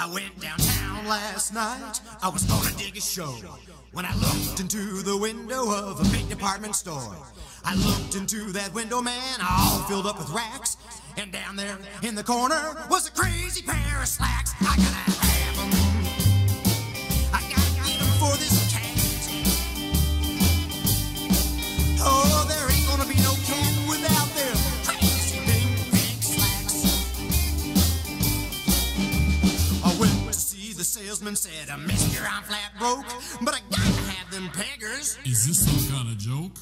I went downtown last night, I was gonna dig a show, when I looked into the window of a big department store. I looked into that window, man, all filled up with racks, and down there in the corner was a crazy pair of slacks. I gotta have them, I gotta get them for this cat. Oh, there ain't gonna be no cat without them crazy big slacks. I went to see the salesman, said, "Mister, I'm flat broke, but I gotta have them peggers." Is this some kind of joke?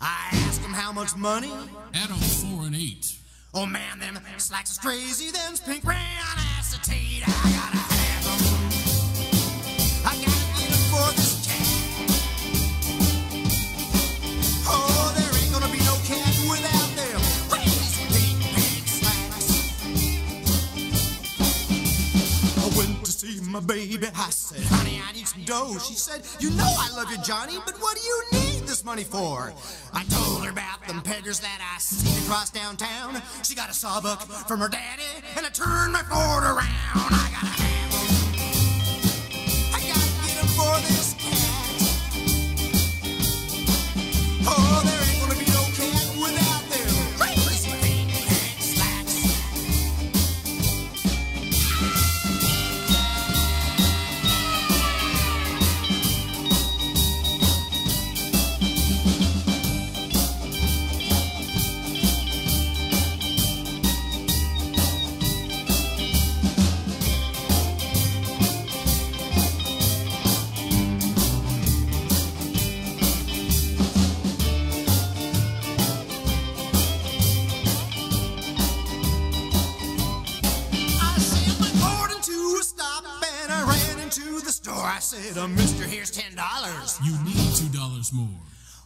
I asked him how much money. Add on 4 and 8. Oh man, them slacks is crazy, them's pink brown acetate. I gotta have them, I gotta get them for this cat. Oh, there ain't gonna be no cat without them crazy big slacks. I went to see my baby, I said, "Honey, I need some dough." She said, "You know I love you, Johnny, but what do you need this money for?" I told her about them peggers that I seen across downtown. She got a sawbuck from her daddy, and I turned my Ford around. I gotta have them, I gotta get them for this cat. Oh, there ain't gonna be no cat without them crazy big cat slacks. I said, "Mister, here's $10. You need $2 more.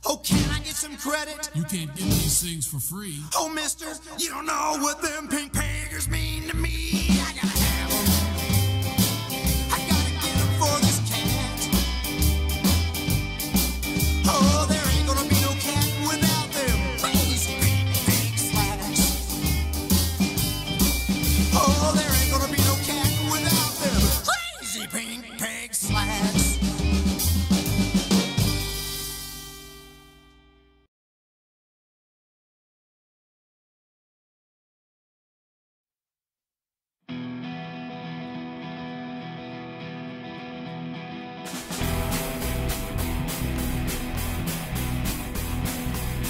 Oh, can I get some credit? You can't get these things for free. Oh, mister, you don't know what them pink peggers mean to me. I gotta have them, I gotta get them for this cat. Oh, there ain't gonna be no cat without them crazy big, big slacks. Oh, there ain't gonna be no cat without them crazy pink pig slacks."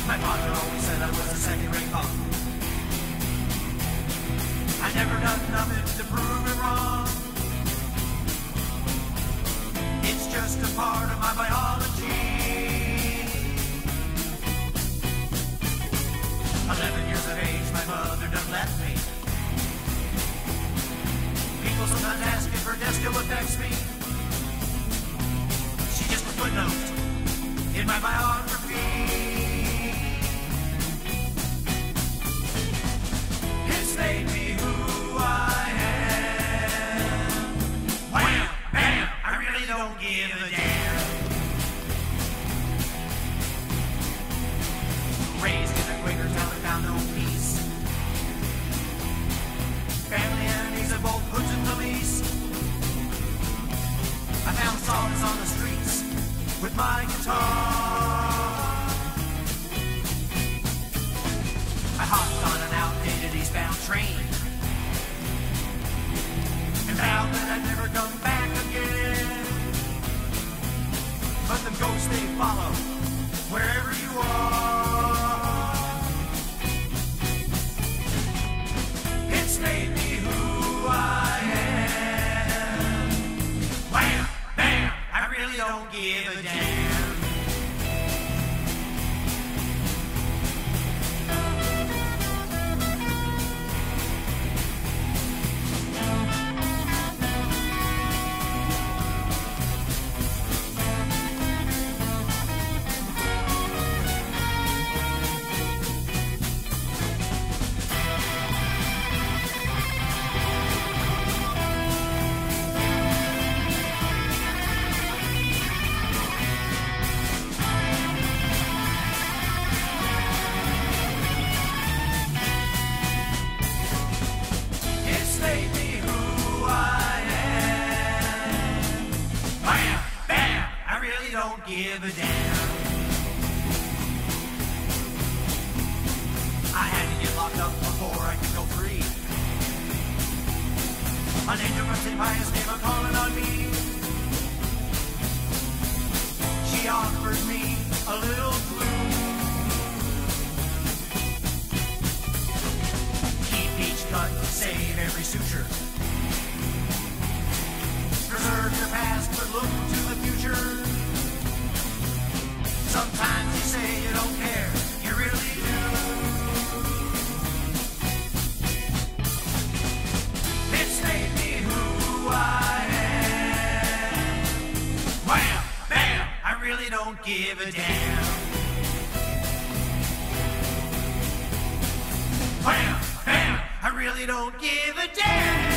My father always said I was a second-rate cop. I never done nothing to prove it wrong. It's just a part of my biology. 11 years of age, my mother done left me. People sometimes ask me if death still affects me. She just put a note in my biography. It's made me who I am. Wham! Bam! I really don't give a damn. uninterrupted by his neighbor calling on me. She offered me a little blue. Keep each cut, save every suture. Preserve your past, but look to the future. Sometimes you say you don't care, you really do. It's made me who I am. Wham, bam, I really don't give a damn. Wham, bam, I really don't give a damn.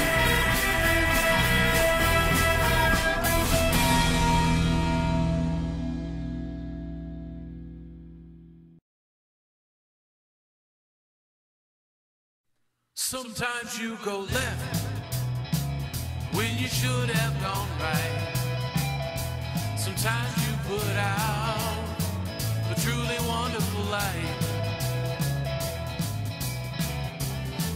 Sometimes you go left when you should have gone right. Sometimes you put out a truly wonderful light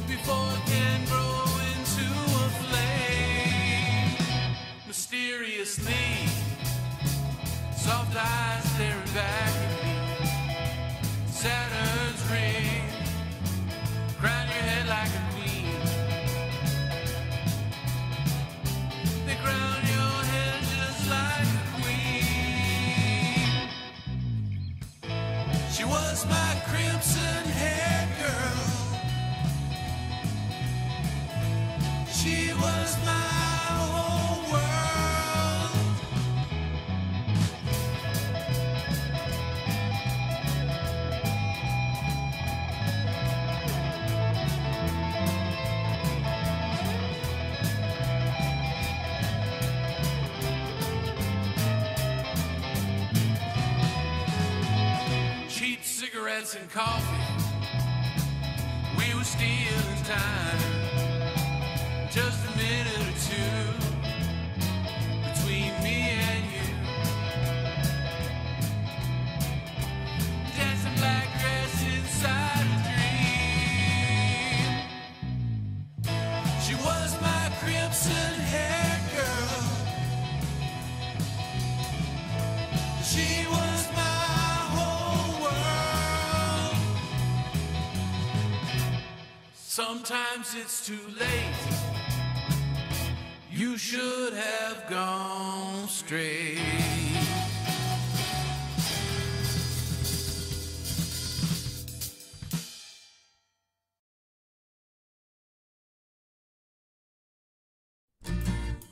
before it can grow into a flame. Mysteriously, soft eyes staring back at me. Saturn's ring, crown your head like a queen. They crown your head just like a queen. She was my crimson-haired girl. She was my whole cigarettes and coffee, we were stealing time. Just a minute or two between me and you. Dancing black dress inside a dream. She was my crimson-haired girl. She was my sometimes it's too late. You should have gone straight.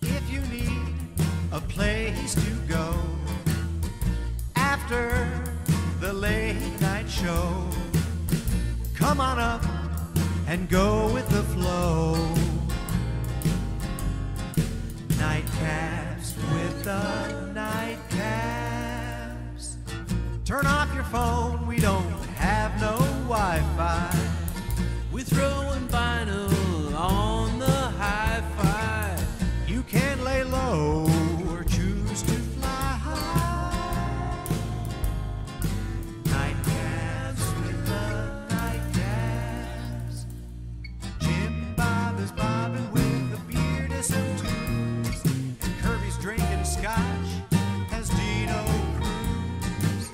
If you need a place to go after the late night show, come on up and go with the flow. Night Caps with the Night Caps. Turn off your phone, we don't have no Wi-Fi. We're throwing vinyl on the hi-fi. You can lay low or choose to fly high. Night Caps with the Night Caps. Is bobbing with the beardus and twos, and Kirby's drinking scotch as Dino Cruz.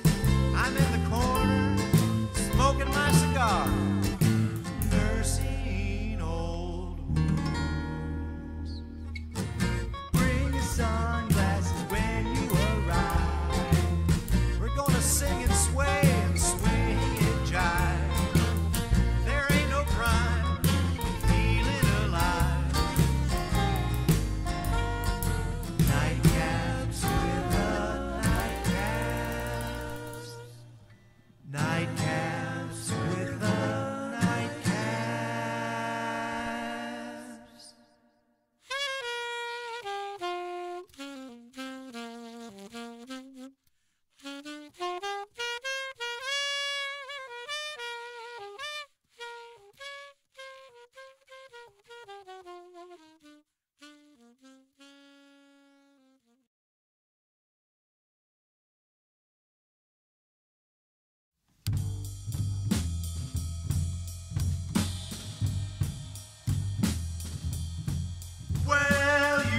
I'm in the corner smoking my cigar, nursing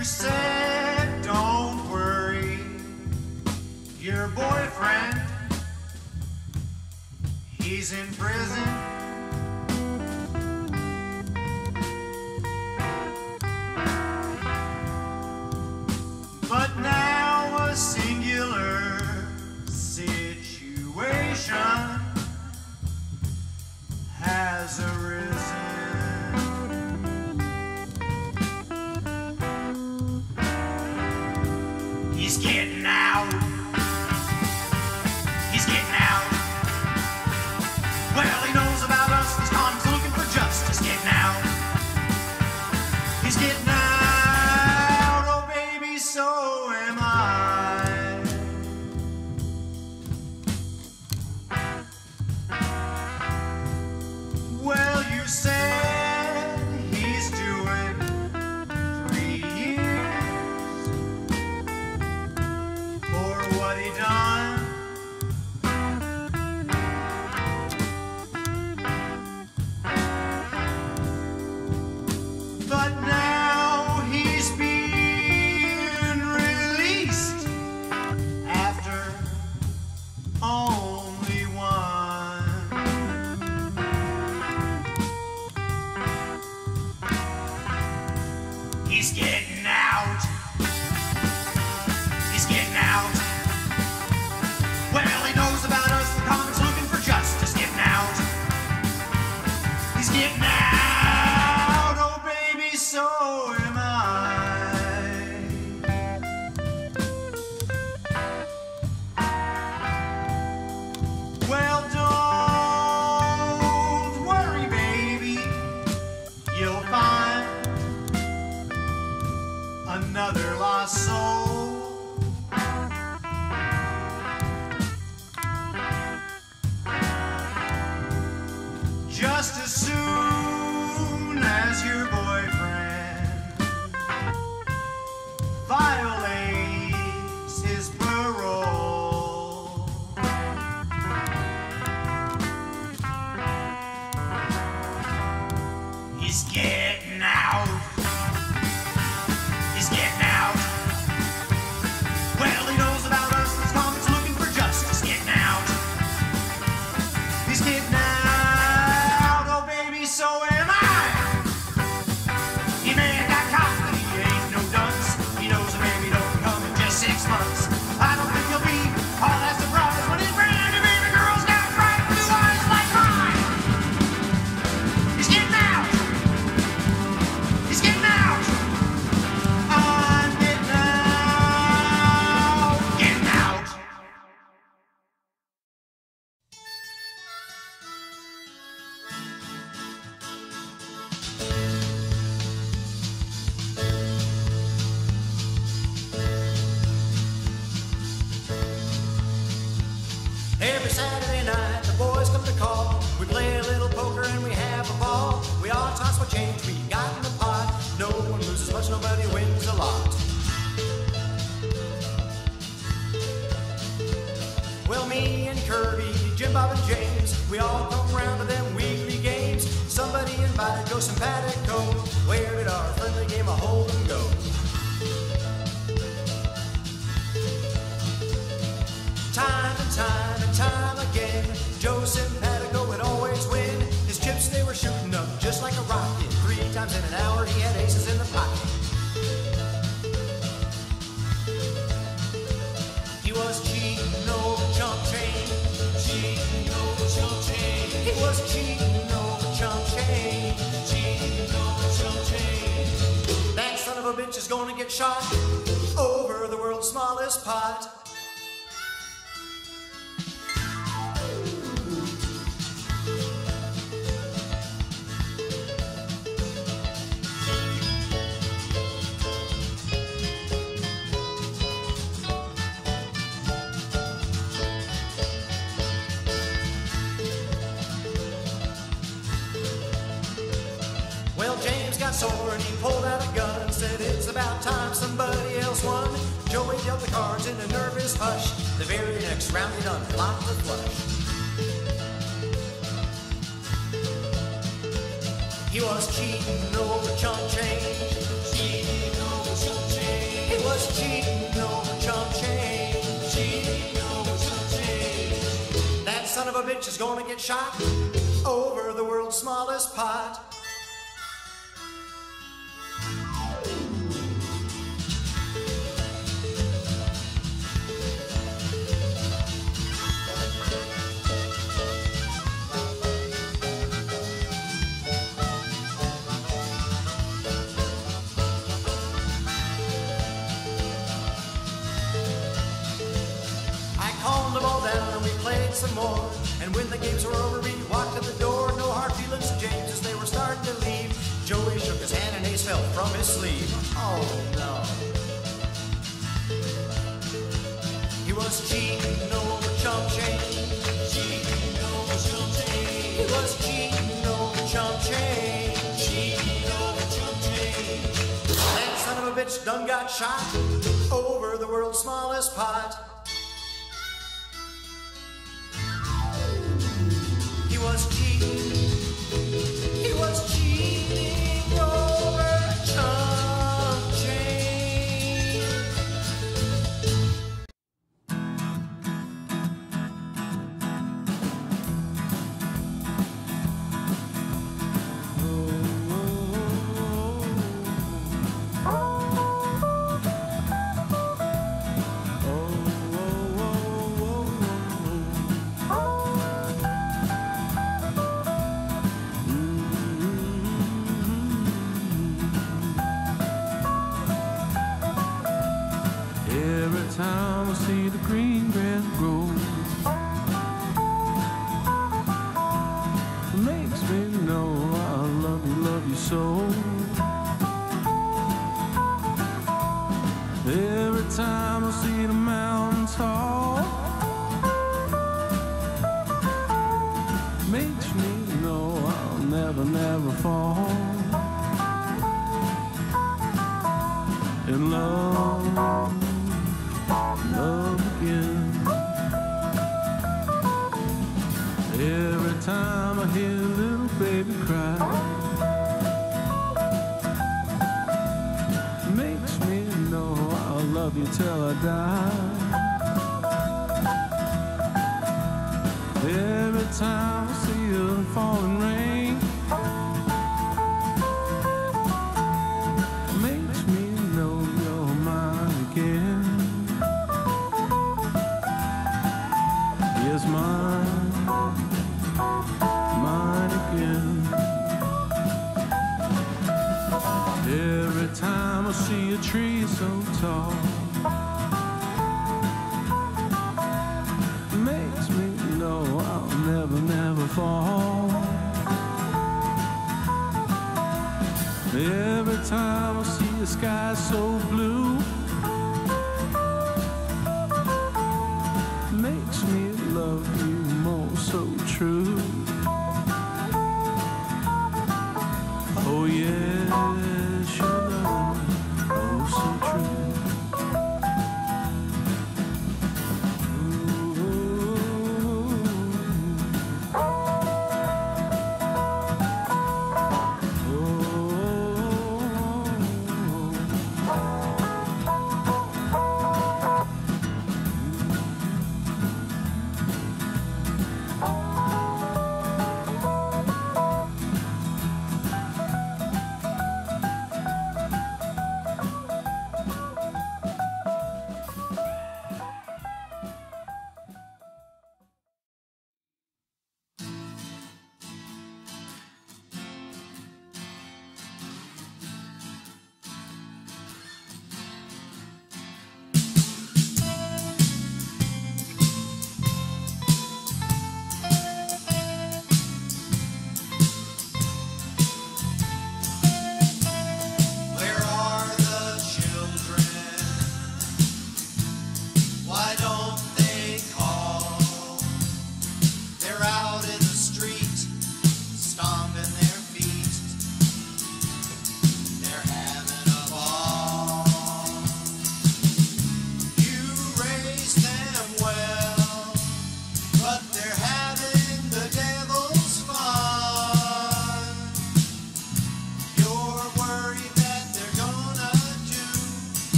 You said, don't worry, your boyfriend, he's in prison. But now a singular situation has arisen. He's getting out. He's getting out. Well, he knows about us. This con's looking for justice. Getting out. He's getting out. Oh, baby, so am I. Well, you said. Only one. He's getting out. He's getting out. Well, he knows about us. The commons looking for justice. Getting out. He's getting out. Oh, baby, so am I. Another lost soul. Just as soon as your boyfriend violates his parole, he's getting out. Every Saturday night, the boys come to call. We play a little poker and we have a ball. We all toss what change we got in the pot. No one loses much, nobody wins a lot. Well, me and Kirby, Jim, Bob, and James, we all come round to them weekly games. Somebody invited Go Simpatico, where at our friendly game of hold and go. Time and time and time again, Joe Simpatico would always win. His chips, they were shooting up just like a rocket. 3 times in an hour, he had aces in the pocket. He was cheating over chump change. Cheating over chump change. He was cheating over chump change. Cheating over chump change. That son of a bitch is gonna get shot over the world's smallest pot. Well, James got sore and he pulled out a gun and said, it's about time somebody else won. Joey dealt the cards in a nervous hush. The very next round he done blocked the flush. He was cheating over chump change. Cheating over chump change. Bitch is gonna get shot over the world's smallest pot. I calmed them all down and we played some more. And when the games were over, we walked to the door. No hard feelings to James as they were starting to leave. Joey shook his hand and Ace fell from his sleeve. Oh, no. He was cheating over chump change. Cheating over chump change. He was cheating over chump change. Cheating over chump change. That son of a bitch done got shot over the world's smallest pot. He was cheating over chump change.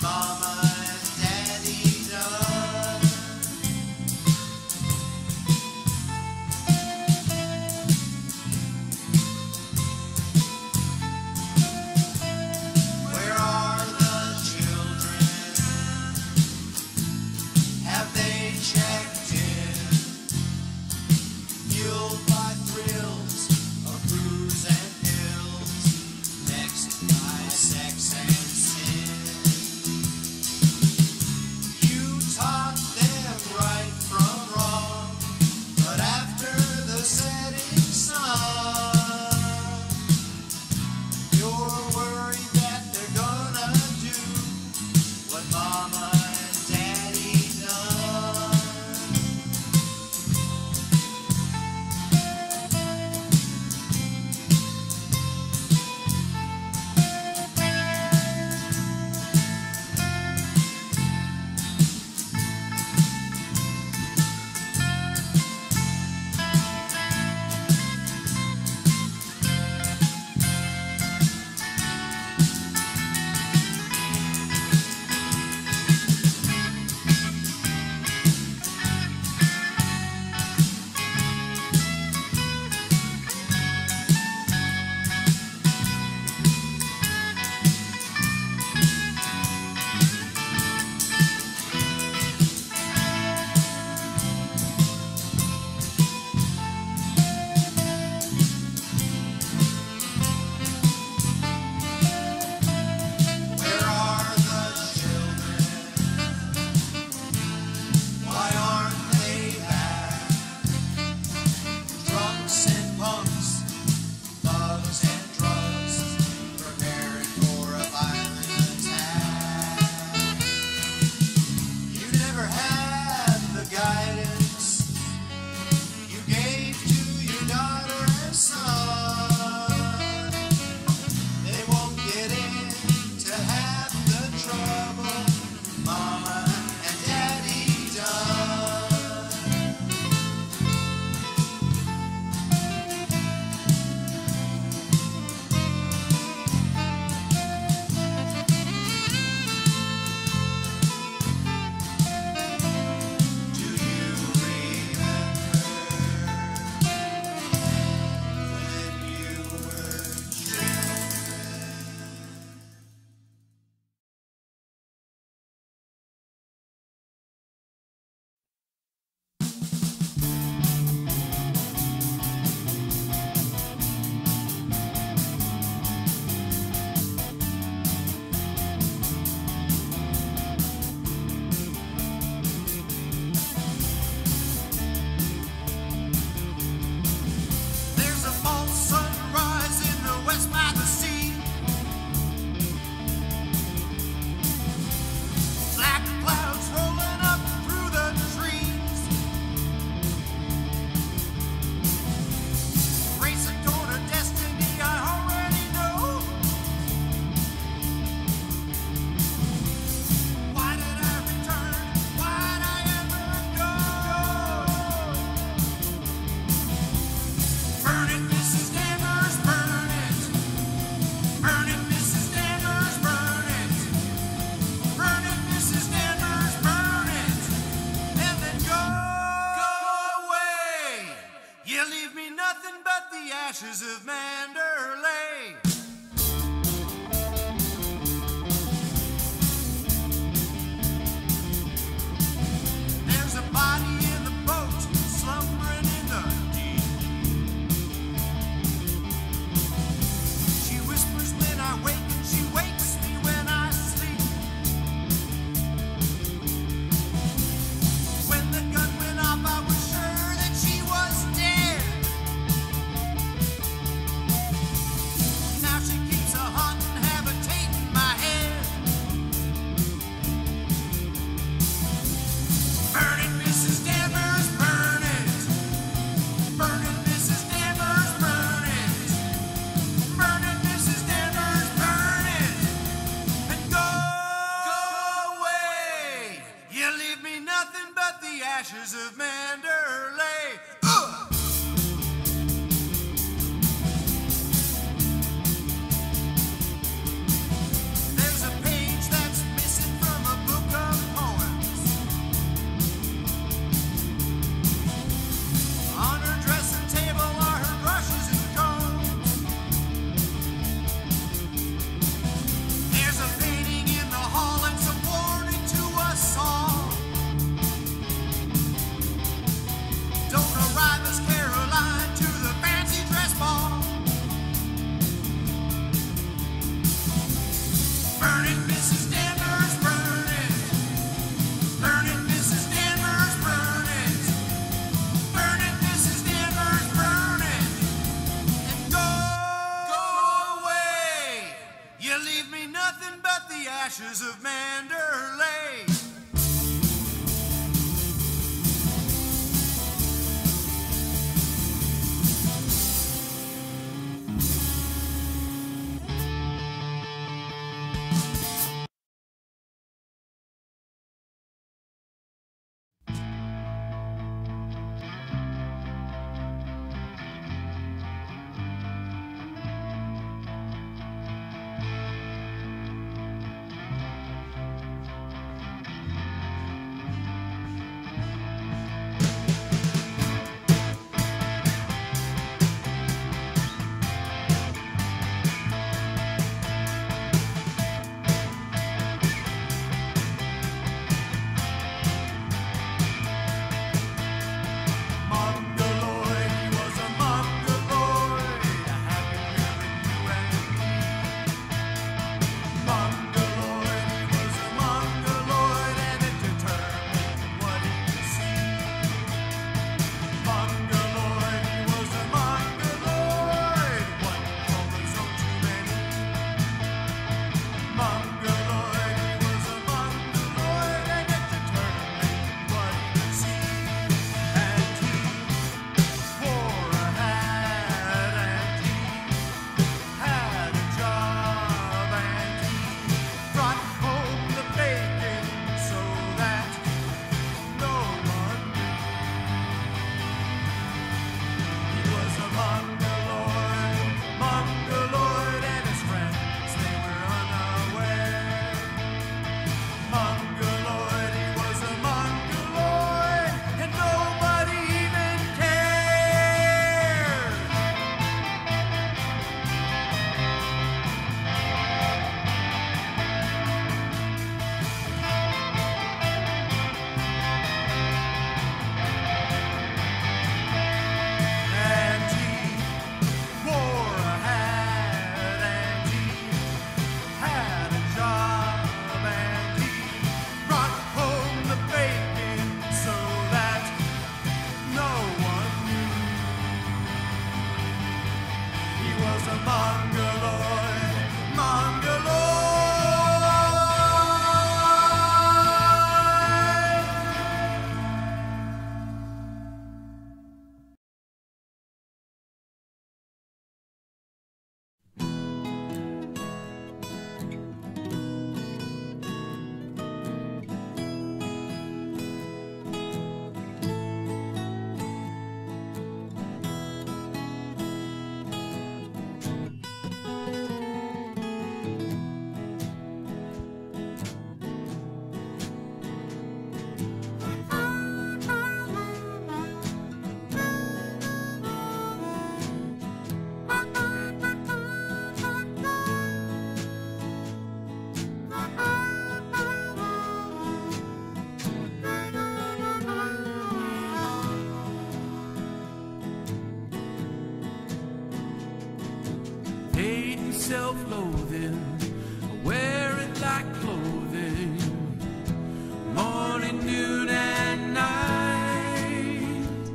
Bye. the ashes of Mandalay. There's a body in the boat, slumbering in the deep. She whispers when I wake, and she wakes me when I sleep. When the gun went off, I was sure that she was dead. Now she keeps a haunting habitate in my head. Burn it, Mrs. Danvers, burn it. Burn it, Mrs. Danvers, burn it. Burn it, Mrs. Danvers, burn it. And go away. You leave me nothing but the ashes of Mandalay. There's a page that's missing from a book of poems. On her dressing table are her brushes and combs. There's a painting in the hall, it's a warning to us all. Don't arrive as Caroline to the fancy dress ball. Burn it, Mrs. Danvers, burn it. Burn it, Mrs. Danvers, burn it. Burn it, Mrs. Danvers, burn it. And go away. You leave me nothing but the ashes of Mandalay. self-loathing, wear it like clothing, morning, noon, and night.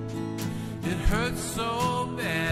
It hurts so bad.